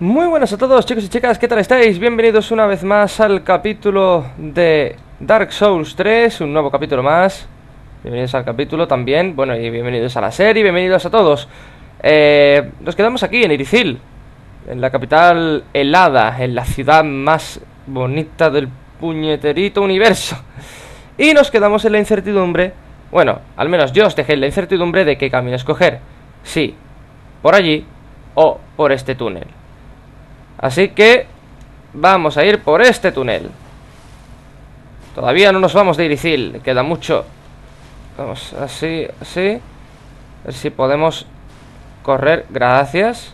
Muy buenas a todos, chicos y chicas, ¿qué tal estáis? Bienvenidos una vez más al capítulo de Dark Souls 3, un nuevo capítulo más. Bienvenidos al capítulo también, bueno, y bienvenidos a la serie, bienvenidos a todos. Nos quedamos aquí en Irithyll, en la capital helada, en la ciudad más bonita del puñeterito universo. Y nos quedamos en la incertidumbre, bueno, al menos yo os dejé en la incertidumbre de qué camino escoger. Sí, por allí o por este túnel. Así que vamos a ir por este túnel. Todavía no nos vamos de Irithyll, queda mucho. Vamos, así, así. A ver si podemos correr, gracias.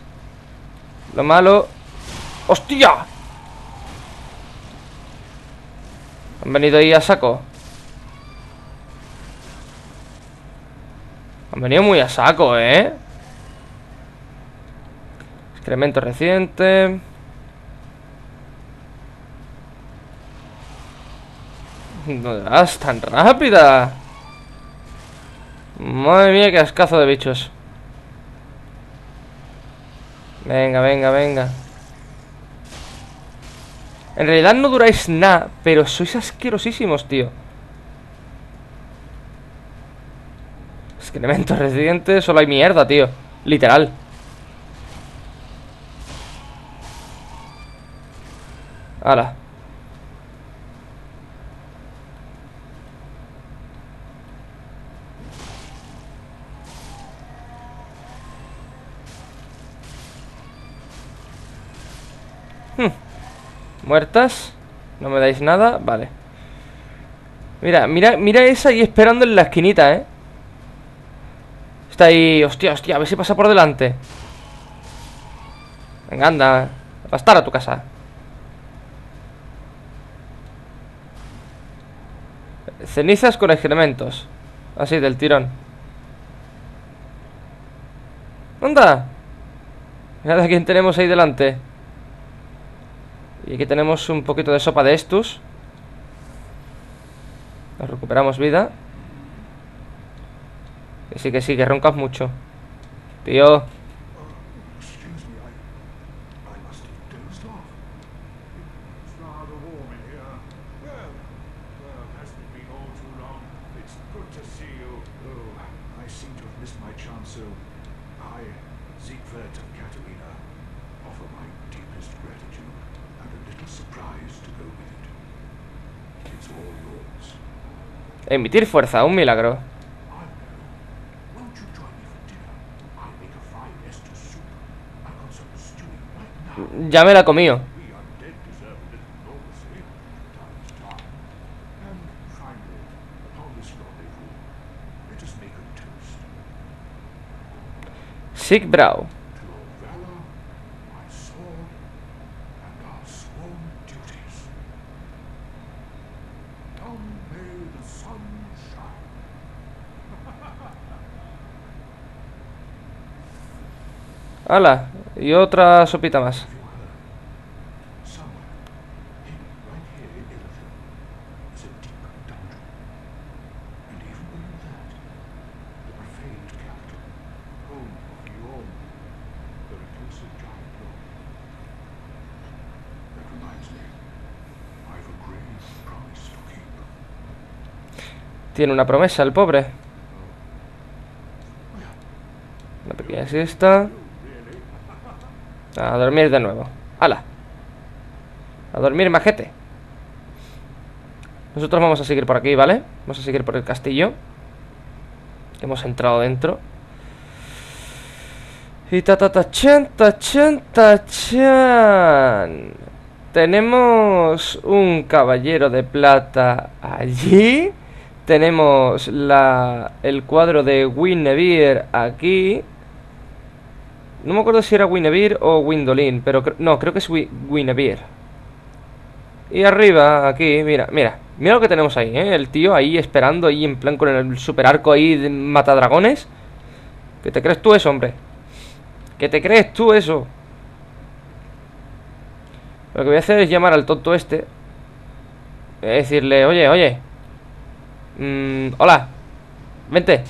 Lo malo... ¡Hostia! Han venido ahí a saco. Han venido muy a saco, ¿eh? Excremento reciente... ¿Dónde vas tan rápida? Madre mía, qué ascazo de bichos. Venga, venga, venga. En realidad no duráis nada, pero sois asquerosísimos, tío. Excrementos residentes, solo hay mierda, tío. Literal. Hala. Muertas. No me dais nada, vale. Mira, mira, mira esa ahí esperando en la esquinita, ¿eh? Está ahí, hostia, hostia, a ver si pasa por delante. Venga, anda. Va a estar a tu casa. Cenizas con excrementos. Así, del tirón. ¡Anda! Mirad a quién tenemos ahí delante. Y aquí tenemos un poquito de sopa de estos. Nos recuperamos vida. Que sí, que roncas mucho. Tío. Emitir fuerza, un milagro. Ya me la comí. Sig Brau. Hala, y otra sopita más. Tiene una promesa el pobre. Una pequeña siesta. A dormir de nuevo. ¡Hala! A dormir, majete. Nosotros vamos a seguir por aquí, ¿vale? Vamos a seguir por el castillo que hemos entrado dentro. Y ta-ta-ta-chan-ta-chan. Tenemos un caballero de plata allí. Tenemos el cuadro de Winnebier aquí. No me acuerdo si era Gwynevere o Gwyndolin, pero no, creo que es Gwynevere. Y arriba, aquí, mira, mira. Mira lo que tenemos ahí, ¿eh? El tío ahí esperando, ahí en plan con el super arco ahí de matadragones. ¿Qué te crees tú eso, hombre? ¿Qué te crees tú eso? Lo que voy a hacer es llamar al tonto este. Voy a decirle, oye, oye. Hola. Vente.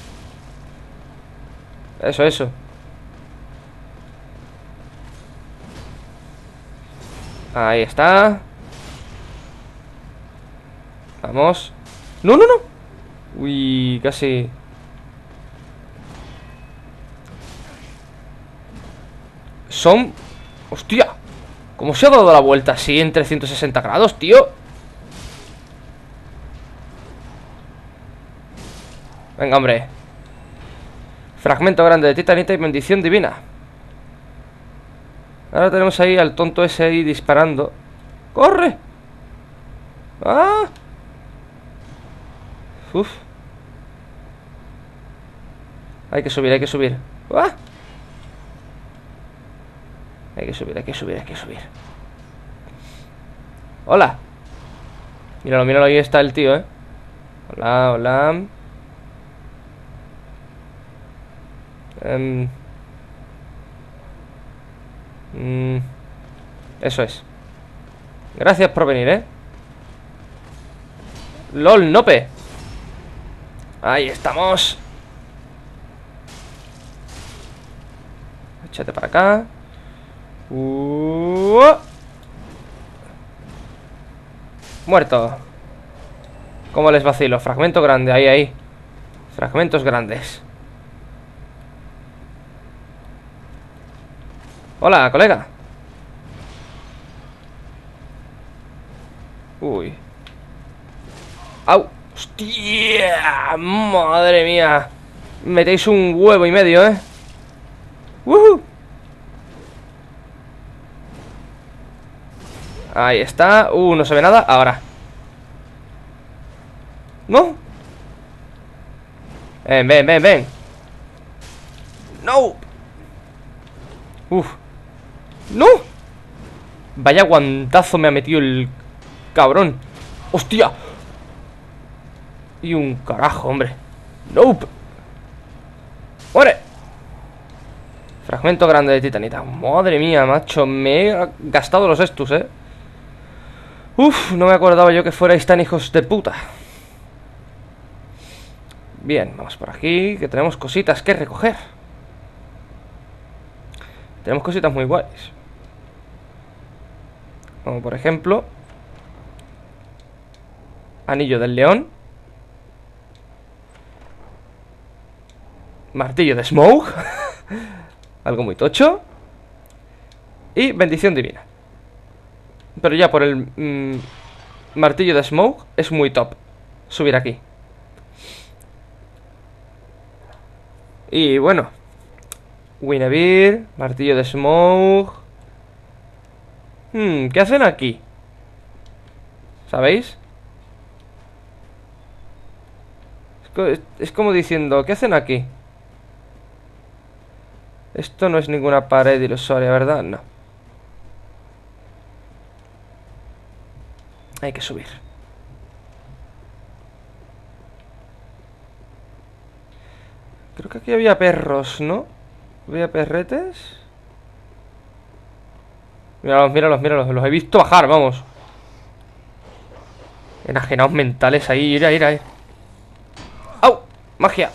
Eso, eso. Ahí está. Vamos. ¡No, no, no! Uy, casi. Son... ¡Hostia! ¿Cómo se ha dado la vuelta así en 360 grados, tío? Venga, hombre. Fragmento grande de Titanita y bendición divina. Ahora tenemos ahí al tonto ese ahí disparando. ¡Corre! ¡Ah! Uf. Hay que subir, hay que subir. ¡Ah! Hay que subir, hay que subir, hay que subir. ¡Hola! Míralo, míralo, ahí está el tío, ¿eh? Hola, hola. Eso es. Gracias por venir, ¿eh? ¡Lol, nope! Ahí estamos. Échate para acá. Muerto. ¿Cómo les vacilo? Fragmento grande, ahí, ahí. Fragmentos grandes. Hola, colega. Uy. Au. Hostia. Madre mía. Metéis un huevo y medio, ¿eh? ¡Woohoo! Ahí está. No se ve nada. Ahora. ¿No? Ven, ven, ven, ven. ¡No! ¡Uf! ¡No! Vaya guantazo me ha metido el cabrón. ¡Hostia! Y un carajo, hombre. ¡Nope! ¡Muere! Fragmento grande de Titanita. Madre mía, macho. Me he gastado los estos, ¿eh? Uf, no me acordaba yo que fuerais tan hijos de puta. Bien, vamos por aquí, que tenemos cositas que recoger. Tenemos cositas muy guays. Como por ejemplo... Anillo del león. Martillo de Smough. Algo muy tocho. Y bendición divina. Pero ya por el martillo de Smough es muy top. Subir aquí. Y bueno. Winnebier, martillo de Smough. ¿Qué hacen aquí? ¿Sabéis? Es como diciendo, ¿qué hacen aquí? Esto no es ninguna pared ilusoria, ¿verdad? No. Hay que subir. Creo que aquí había perros, ¿no? ¿Había perretes? Míralos, míralos, míralos. Los he visto bajar, vamos. Enajenados mentales ahí. Ira, ira, ira. ¡Au! ¡Magia!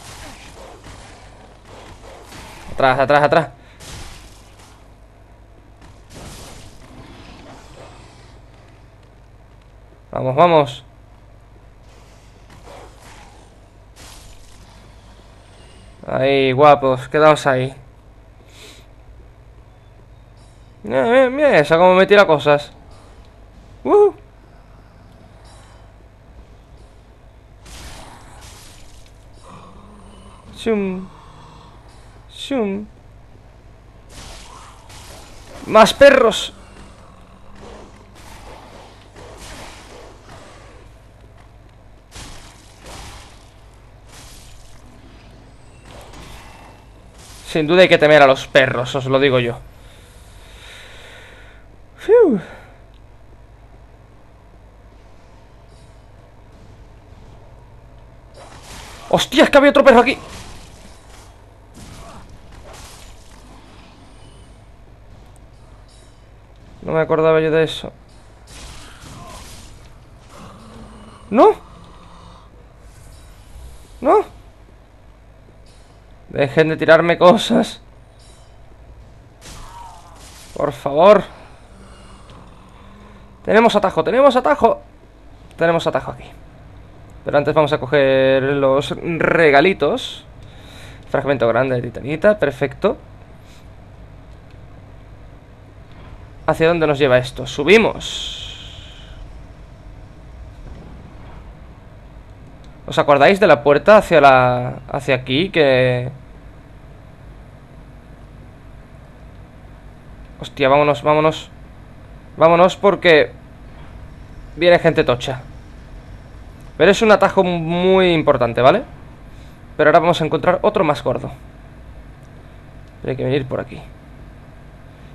Atrás, atrás, atrás. Vamos, vamos. Ahí, guapos, quedaos ahí. Mira, mira, mira esa como me tira cosas. Shum. Shum. Más perros. Sin duda hay que temer a los perros, os lo digo yo. Fiu. ¡Hostia, es que había otro perro aquí! No me acordaba yo de eso. ¡No! ¡No! Dejen de tirarme cosas. Por favor. Tenemos atajo, tenemos atajo. Tenemos atajo aquí. Pero antes vamos a coger los regalitos. Fragmento grande de titanita, perfecto. ¿Hacia dónde nos lleva esto? Subimos. ¿Os acordáis de la puerta hacia aquí? Que... Hostia, vámonos, vámonos. Vámonos porque viene gente tocha. Pero es un atajo muy importante, ¿vale? Pero ahora vamos a encontrar otro más gordo. Pero hay que venir por aquí.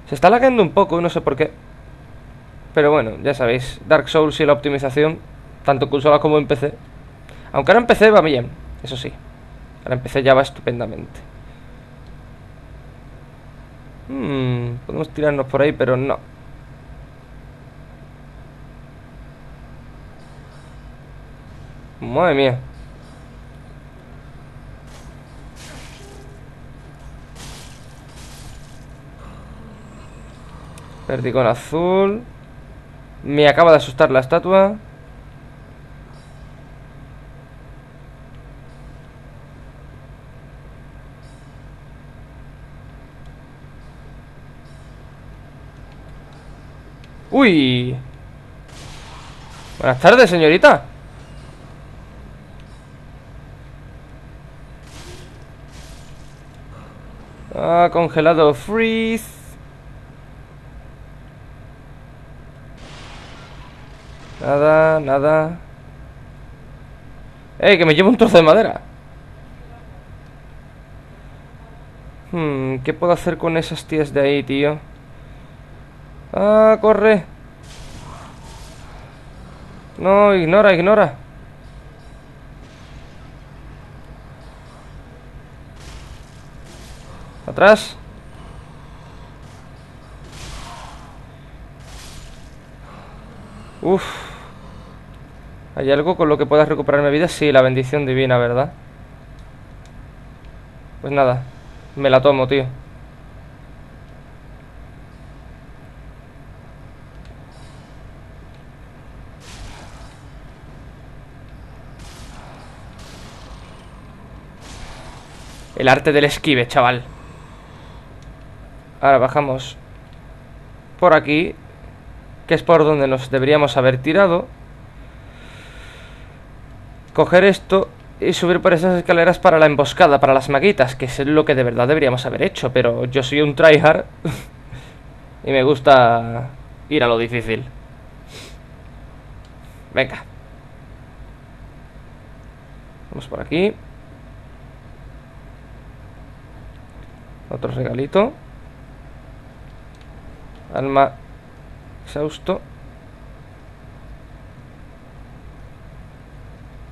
Se está lagando un poco, no sé por qué. Pero bueno, ya sabéis, Dark Souls y la optimización, tanto en consola como en PC. Aunque ahora en PC va bien, eso sí. Ahora en PC ya va estupendamente. Podemos tirarnos por ahí, pero no. Madre mía. Perdigón azul. Me acaba de asustar la estatua. ¡Uy! Buenas tardes, señorita. Ah, congelado freeze. Nada, nada. ¡Ey, que me llevo un trozo de madera! ¿Qué puedo hacer con esas tías de ahí, tío? ¡Ah, corre! No, ignora, ignora. Atrás. Uff. ¿Hay algo con lo que puedas recuperarme vida? Sí, la bendición divina, ¿verdad? Pues nada, me la tomo, tío. El arte del esquive, chaval. Ahora bajamos por aquí, que es por donde nos deberíamos haber tirado. Coger esto y subir por esas escaleras para la emboscada, para las maguitas, que es lo que de verdad deberíamos haber hecho. Pero yo soy un tryhard y me gusta ir a lo difícil. Venga. Vamos por aquí. Otro regalito. Alma exhausto.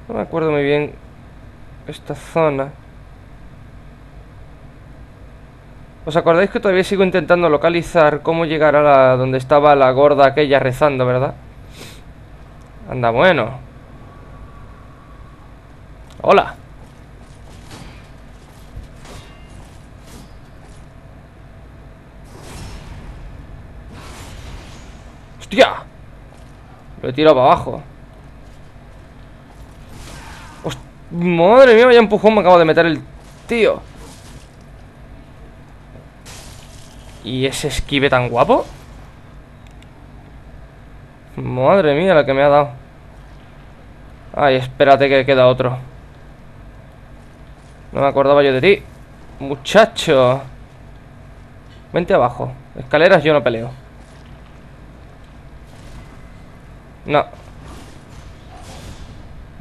No me acuerdo muy bien esta zona. ¿Os acordáis que todavía sigo intentando localizar cómo llegar a donde estaba la gorda aquella rezando, verdad? Anda, bueno. Hola. ¡Hostia! Lo he tirado para abajo. Madre mía, vaya empujón me acabo de meter el tío. ¿Y ese esquive tan guapo? Madre mía, la que me ha dado. Ay, espérate que queda otro. No me acordaba yo de ti, muchacho. Vente abajo. Escaleras yo no peleo. No.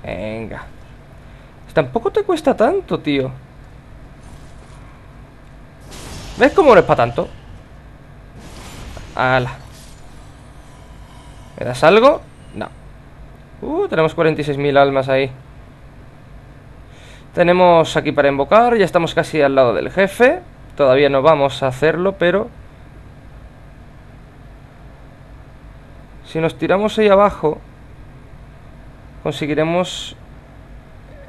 Venga. Tampoco te cuesta tanto, tío. ¿Ves cómo no es para tanto? ¡Hala! ¿Me das algo? No. Tenemos 46.000 almas ahí. Tenemos aquí para invocar. Ya estamos casi al lado del jefe. Todavía no vamos a hacerlo, pero... si nos tiramos ahí abajo, conseguiremos...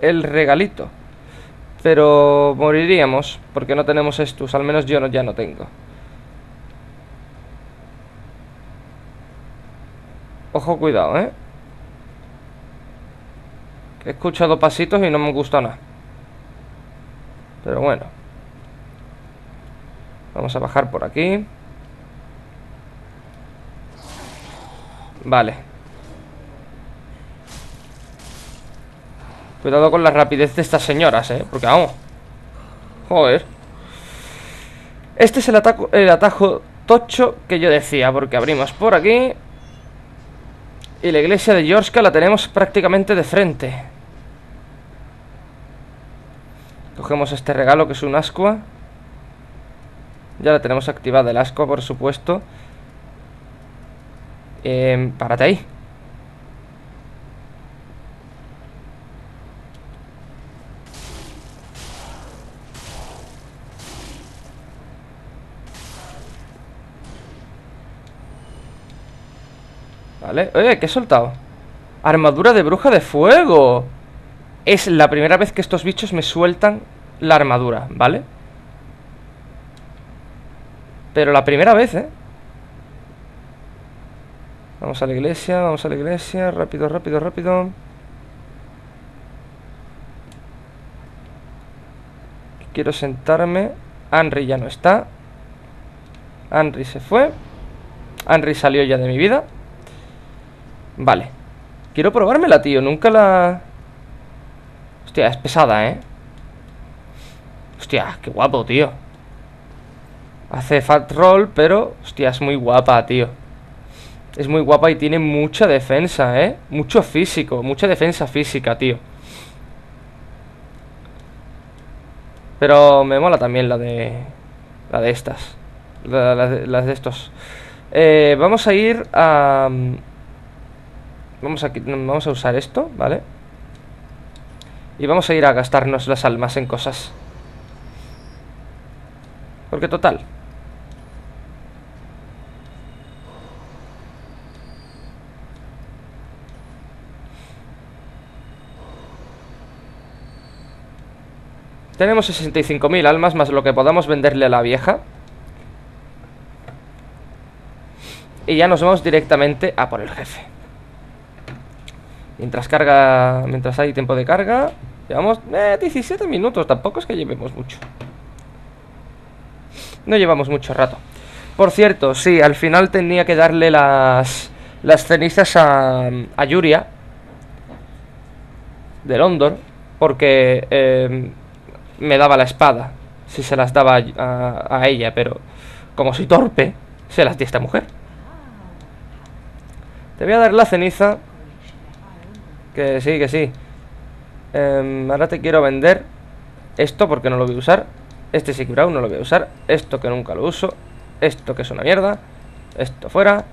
el regalito. Pero moriríamos porque no tenemos estos. Al menos yo no, ya no tengo. Ojo, cuidado, ¿eh? He escuchado pasitos y no me gusta nada. Pero bueno. Vamos a bajar por aquí. Vale. Cuidado con la rapidez de estas señoras, ¿eh? Porque vamos. Joder. Este es el atajo tocho que yo decía, porque abrimos por aquí. Y la iglesia de Yorshka la tenemos prácticamente de frente. Cogemos este regalo que es un ascua. Ya la tenemos activada el ascua, por supuesto. Párate ahí. Vale, oye, ¿qué he soltado? Armadura de bruja de fuego. Es la primera vez que estos bichos me sueltan la armadura, ¿vale? Pero la primera vez, ¿eh? Vamos a la iglesia, rápido, rápido, rápido. Quiero sentarme. Anri ya no está. Anri se fue. Anri salió ya de mi vida. Vale. Quiero probármela, tío. Nunca la... Hostia, es pesada, ¿eh? Hostia, qué guapo, tío. Hace fat roll, pero... Hostia, es muy guapa, tío. Es muy guapa y tiene mucha defensa, ¿eh? Mucho físico. Mucha defensa física, tío. Pero me mola también la de... La de estas. Las de estos. Vamos a ir a... Vamos a usar esto, ¿vale? Y vamos a ir a gastarnos las almas en cosas. Porque total. Tenemos 65.000 almas más lo que podamos venderle a la vieja. Y ya nos vamos directamente a por el jefe. Mientras carga, mientras hay tiempo de carga. Llevamos 17 minutos. Tampoco es que llevemos mucho. No llevamos mucho rato. Por cierto, sí, al final tenía que darle las cenizas a Yuria de Londor, porque me daba la espada si se las daba a ella. Pero como soy torpe, se las di a esta mujer. Te voy a dar la ceniza. Que sí, que sí. Ahora te quiero vender esto porque no lo voy a usar. Este Sig Brau no lo voy a usar. Esto que nunca lo uso. Esto que es una mierda. Esto fuera.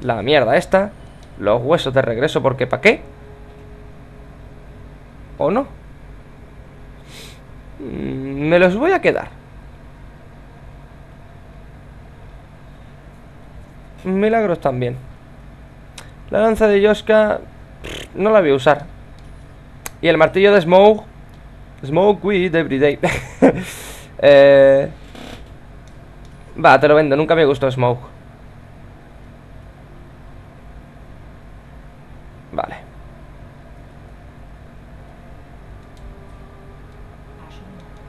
La mierda esta. Los huesos de regreso porque ¿pa' qué? ¿O no? Me los voy a quedar. Milagros también. La lanza de Yorshka... No la voy a usar. Y el martillo de Smough. Smough with everyday. Va, te lo vendo. Nunca me gustó Smough. Vale.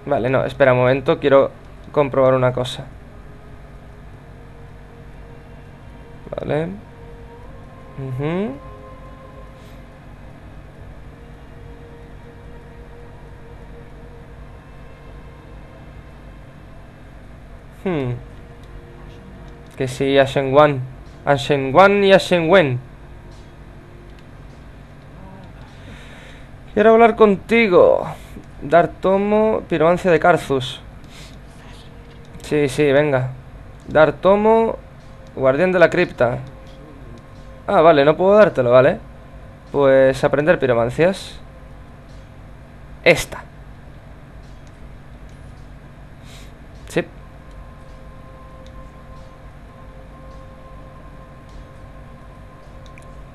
Vale, no, espera un momento. Quiero comprobar una cosa. Vale. Que sí, Ashen One. Ashen One y Ashen Wen. Quiero hablar contigo. Dar tomo. Piromancia de Carthus. Sí, sí, venga. Dar tomo. Guardián de la cripta. Ah, vale, no puedo dártelo, vale. Pues aprender piromancias. Esta. Sí.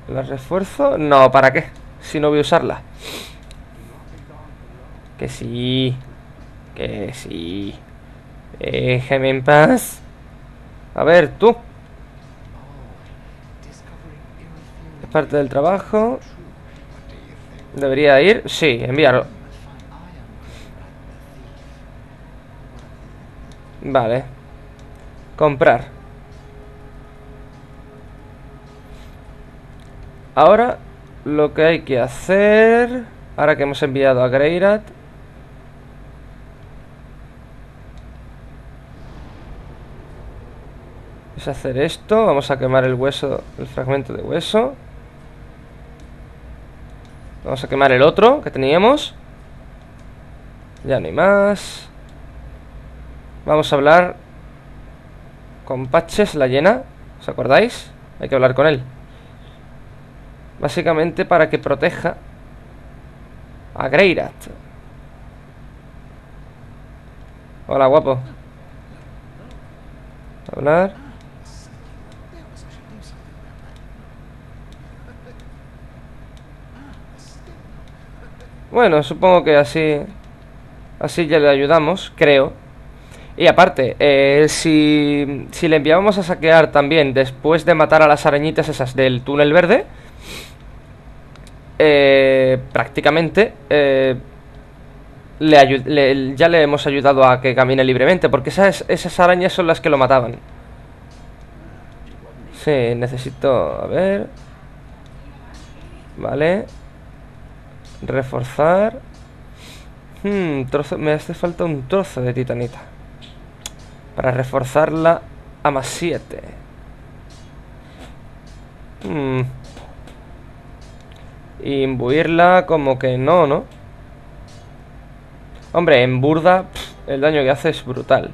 ¿La refuerzo? No, ¿para qué? Si no voy a usarla. Que sí. Que sí. Déjeme en paz. A ver, tú. Parte del trabajo. ¿Debería ir? Sí, enviarlo. Vale. Comprar. Ahora lo que hay que hacer, ahora que hemos enviado a Greirat, es hacer esto. Vamos a quemar el hueso, el fragmento de hueso. Vamos a quemar el otro que teníamos. Ya no hay más. Vamos a hablar con Patches, la llena. ¿Os acordáis? Hay que hablar con él. Básicamente para que proteja a Greirat. Hola, guapo. Hablar. Bueno, supongo que así ya le ayudamos, creo. Y aparte, si le enviábamos a saquear también después de matar a las arañitas esas del túnel verde, prácticamente ya le hemos ayudado a que camine libremente, porque esas arañas son las que lo mataban. Sí, necesito... a ver... Vale. Reforzar. Trozo, me hace falta un trozo de titanita para reforzarla a más 7. Y imbuirla como que no, ¿no? Hombre, en burda el daño que hace es brutal.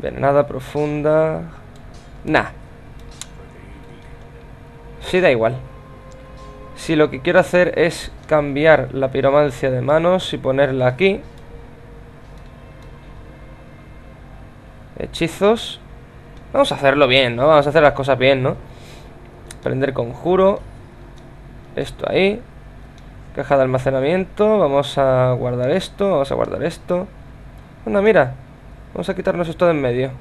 Venada profunda. Nah. Sí, da igual. Si lo que quiero hacer es cambiar la piromancia de manos y ponerla aquí. Hechizos. Vamos a hacerlo bien, ¿no? Vamos a hacer las cosas bien, ¿no? Prender conjuro. Esto ahí. Caja de almacenamiento. Vamos a guardar esto. Vamos a guardar esto. Bueno, mira, vamos a quitarnos esto de en medio,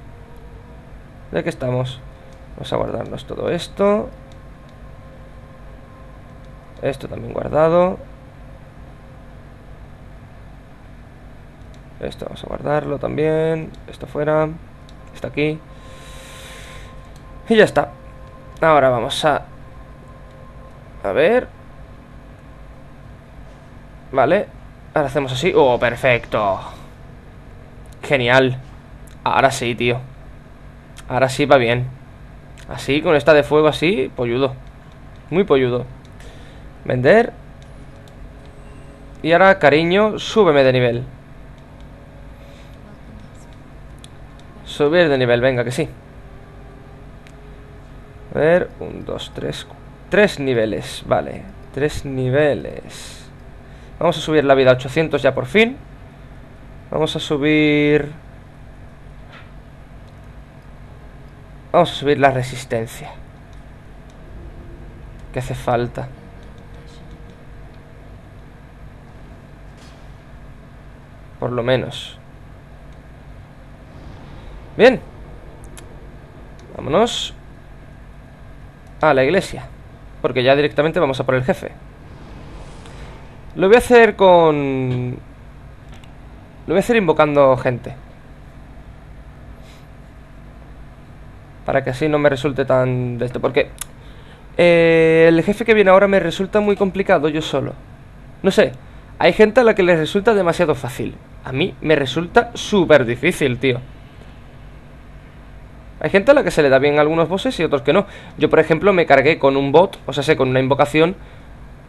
ya que estamos. Vamos a guardarnos todo esto. Esto también guardado. Esto vamos a guardarlo también. Esto fuera. Esto aquí. Y ya está. Ahora vamos a... a ver. Vale. Ahora hacemos así. ¡Oh, perfecto! Genial. Ahora sí, tío. Ahora sí va bien. Así, con esta de fuego así, polludo. Muy polludo. Vender. Y ahora, cariño, súbeme de nivel. Subir de nivel, venga, que sí. A ver, 1, 2, 3. 3 niveles, vale. 3 niveles. Vamos a subir la vida a 800 ya por fin. Vamos a subir... vamos a subir la resistencia, que hace falta. Por lo menos. Bien. Vámonos a la iglesia, porque ya directamente vamos a por el jefe. Lo voy a hacer con... lo voy a hacer invocando gente, para que así no me resulte tan de esto, porque el jefe que viene ahora me resulta muy complicado yo solo. No sé. Hay gente a la que les resulta demasiado fácil. A mí me resulta súper difícil, tío. Hay gente a la que se le da bien algunos bosses y otros que no. Yo, por ejemplo, me cargué con un bot, o sea, sé, con una invocación,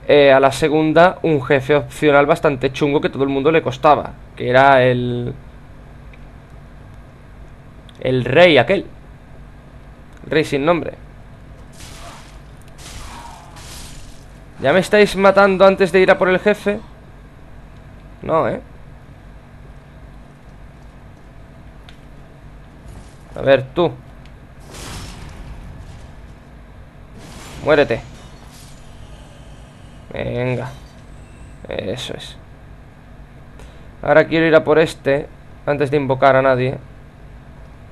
a la segunda, un jefe opcional bastante chungo que todo el mundo le costaba, que era el rey aquel. Rey sin nombre. ¿Ya me estáis matando antes de ir a por el jefe? No, ¿eh? A ver, tú. Muérete. Venga. Eso es. Ahora quiero ir a por este antes de invocar a nadie.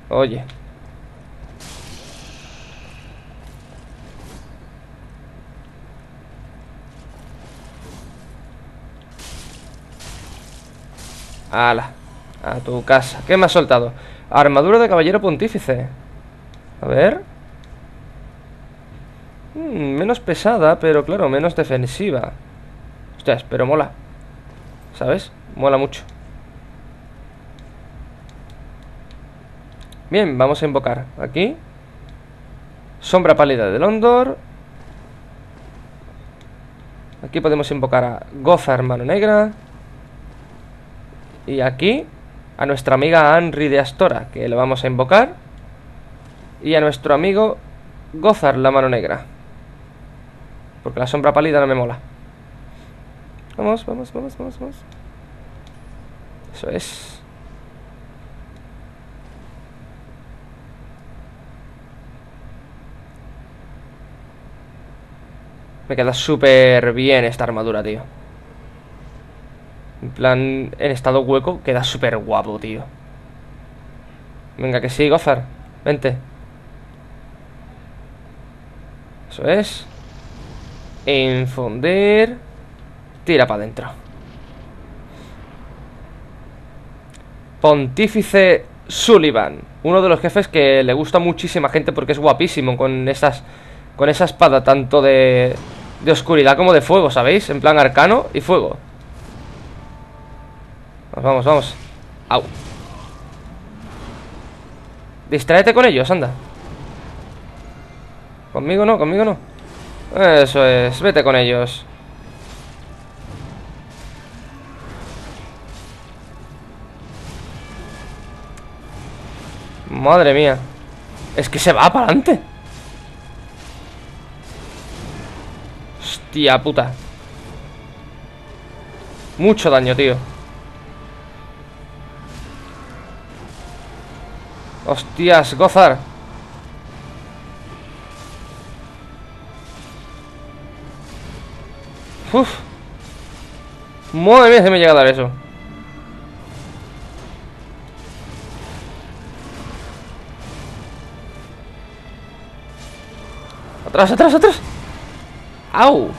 Oye. Ala, a tu casa. ¿Qué me ha soltado? Armadura de caballero pontífice. A ver. Menos pesada, pero claro, menos defensiva. Hostias, pero mola, ¿sabes? Mola mucho. Bien, vamos a invocar aquí Sombra pálida de Londor. Aquí podemos invocar a Gozar, mano negra. Y aquí a nuestra amiga Anri de Astora, que lo vamos a invocar. Y a nuestro amigo Gozar, la mano negra, porque la sombra pálida no me mola. Vamos, vamos, vamos, vamos, vamos. Eso es. Me queda súper bien esta armadura, tío. En plan, en estado hueco queda súper guapo, tío. Venga, que sí, Gozar. Vente. Eso es. Infundir. Tira para adentro. Pontífice Sulyvahn. Uno de los jefes que le gusta a muchísima gente porque es guapísimo con esas... con esa espada tanto de oscuridad como de fuego, ¿sabéis? En plan arcano y fuego. Vamos, vamos, vamos. Au. Distráete con ellos, anda. Conmigo no, conmigo no. Eso es, vete con ellos. Madre mía. Es que se va para adelante. Tía puta. Mucho daño, tío. Hostias, Gozar. Uf. Madre mía, se me llega a dar eso. Atrás, atrás, atrás. Au.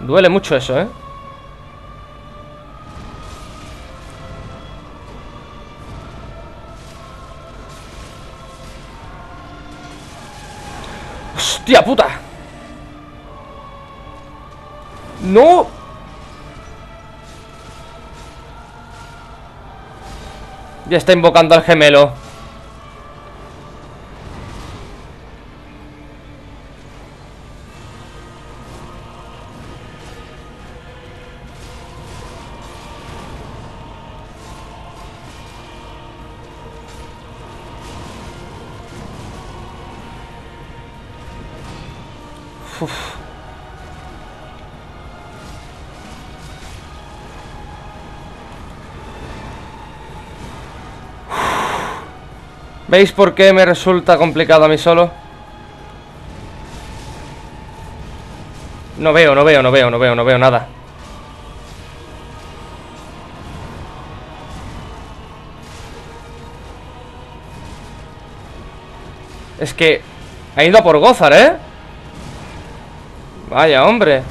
Duele mucho eso, ¿eh? ¡Hostia puta! ¡No! Ya está invocando al gemelo. Uf. ¿Veis por qué me resulta complicado a mí solo? No veo, no veo, no veo, no veo, no veo nada. Es que ha ido a por Gozar, ¿eh? Vaya, hombre.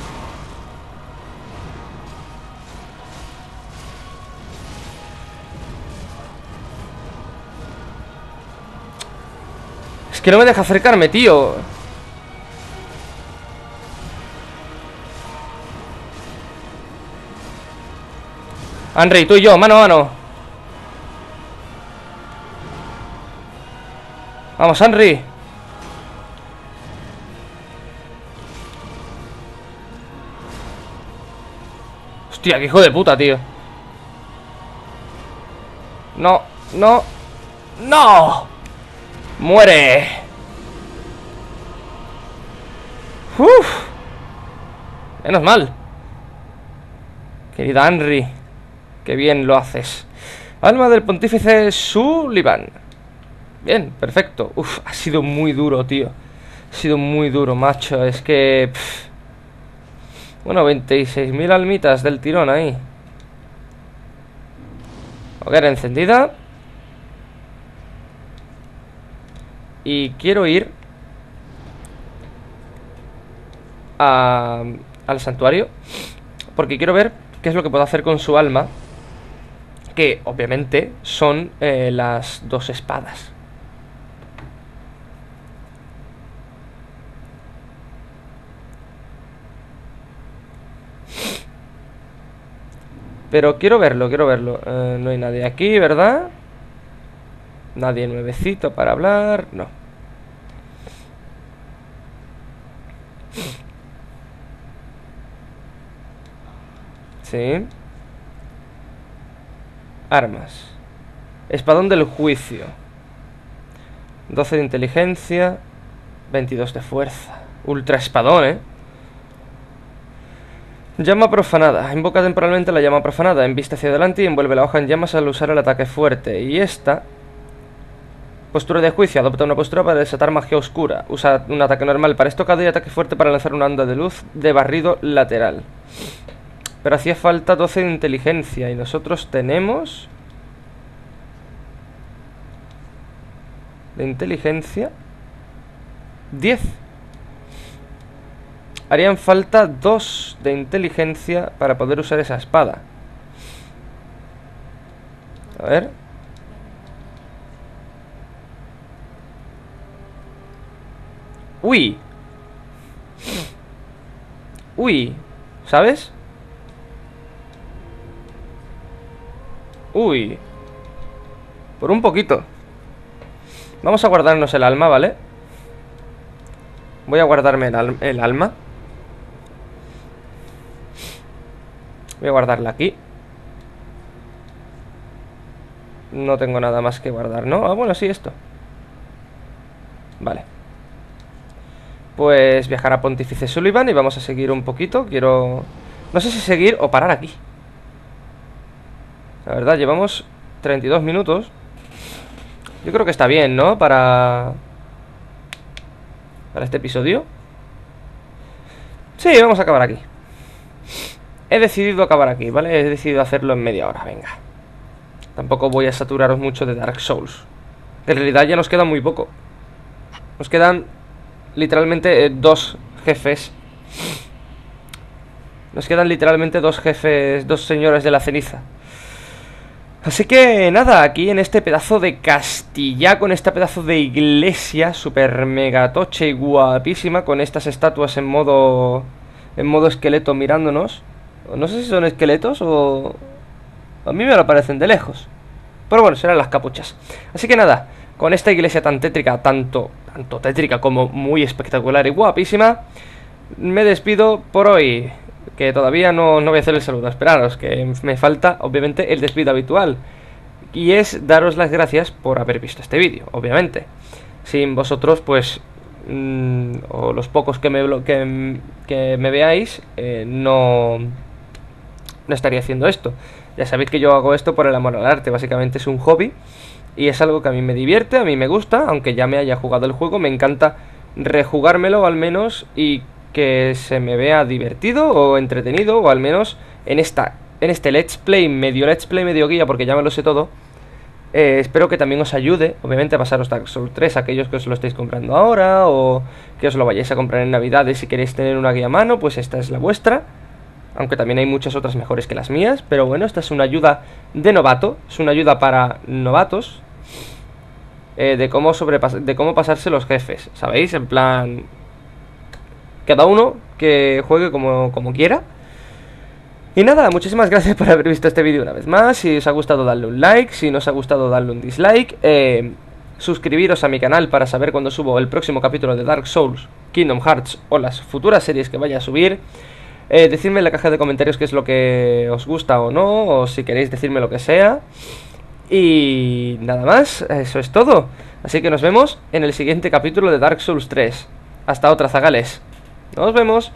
Es que no me deja acercarme, tío. Anri, tú y yo, mano a mano. Vamos, Anri. Hostia, que hijo de puta, tío. No, no, no. Muere. Uf. Menos mal. Querida Anri, qué bien lo haces. Alma del pontífice Sulyvahn. Bien, perfecto. Uf, ha sido muy duro, tío. Ha sido muy duro, macho. Es que... pff. Bueno, 26.000 almitas del tirón ahí. Hoguera encendida. Y quiero ir al santuario, porque quiero ver qué es lo que puedo hacer con su alma, que obviamente son las dos espadas. Pero quiero verlo, quiero verlo. No hay nadie aquí, ¿verdad? Nadie nuevecito para hablar. No. Sí. Armas. Espadón del juicio. 12 de inteligencia. 22 de fuerza. Ultra espadón, ¿eh? Llama profanada. Invoca temporalmente la llama profanada. Embiste hacia adelante y envuelve la hoja en llamas al usar el ataque fuerte. Y esta... Postura de juicio. Adopta una postura para desatar magia oscura. Usa un ataque normal para estocado y ataque fuerte para lanzar una onda de luz de barrido lateral. Pero hacía falta 12 de inteligencia. Y nosotros tenemos... De inteligencia... 10. Harían falta 2 de inteligencia para poder usar esa espada. A ver. ¡Uy! ¡Uy! ¿Sabes? ¡Uy! Por un poquito. Vamos a guardarnos el alma, ¿vale? Voy a guardarme el alma. Voy a guardarla aquí. No tengo nada más que guardar, ¿no? Ah, bueno, sí, esto. Vale. Pues viajar a Pontífice Sulyvahn y vamos a seguir un poquito. Quiero... No sé si seguir o parar aquí. La verdad, llevamos 32 minutos. Yo creo que está bien, ¿no? Para este episodio. Sí, vamos a acabar aquí. He decidido acabar aquí, ¿vale? He decidido hacerlo en media hora, venga. Tampoco voy a saturaros mucho de Dark Souls. En realidad ya nos queda muy poco. Nos quedan literalmente 2 jefes. Nos quedan literalmente 2 jefes, 2 señores de la ceniza. Así que nada, aquí en este pedazo de castillaco, en este pedazo de iglesia super mega toche y guapísima, con estas estatuas en modo esqueleto mirándonos. No sé si son esqueletos o... A mí me lo parecen de lejos. Pero bueno, serán las capuchas. Así que nada, con esta iglesia tan tétrica, tanto tétrica como muy espectacular y guapísima, me despido por hoy. Que todavía no voy a hacer el saludo. Esperaros, que me falta obviamente el despido habitual. Y es daros las gracias por haber visto este vídeo, obviamente. Sin vosotros, pues... o los pocos que me veáis, no estaría haciendo esto. Ya sabéis que yo hago esto por el amor al arte, básicamente es un hobby y es algo que a mí me divierte, a mí me gusta, aunque ya me haya jugado el juego, me encanta rejugármelo al menos y que se me vea divertido o entretenido, o al menos en este let's play medio guía, porque ya me lo sé todo. Espero que también os ayude, obviamente, a pasaros Dark Souls 3, aquellos que os lo estáis comprando ahora o que os lo vayáis a comprar en Navidades. Si queréis tener una guía a mano, pues esta es la vuestra, aunque también hay muchas otras mejores que las mías, pero bueno, esta es una ayuda de novato, es una ayuda para novatos, de cómo pasarse los jefes, ¿sabéis? En plan, cada uno que juegue como quiera. Y nada, muchísimas gracias por haber visto este vídeo una vez más. Si os ha gustado, dadle un like. Si no os ha gustado, dadle un dislike. Suscribiros a mi canal para saber cuando subo el próximo capítulo de Dark Souls, Kingdom Hearts o las futuras series que vaya a subir. Decidme en la caja de comentarios qué es lo que os gusta o no, o si queréis decirme lo que sea. Y nada más, eso es todo. Así que nos vemos en el siguiente capítulo de Dark Souls 3. Hasta otra, zagales. Nos vemos.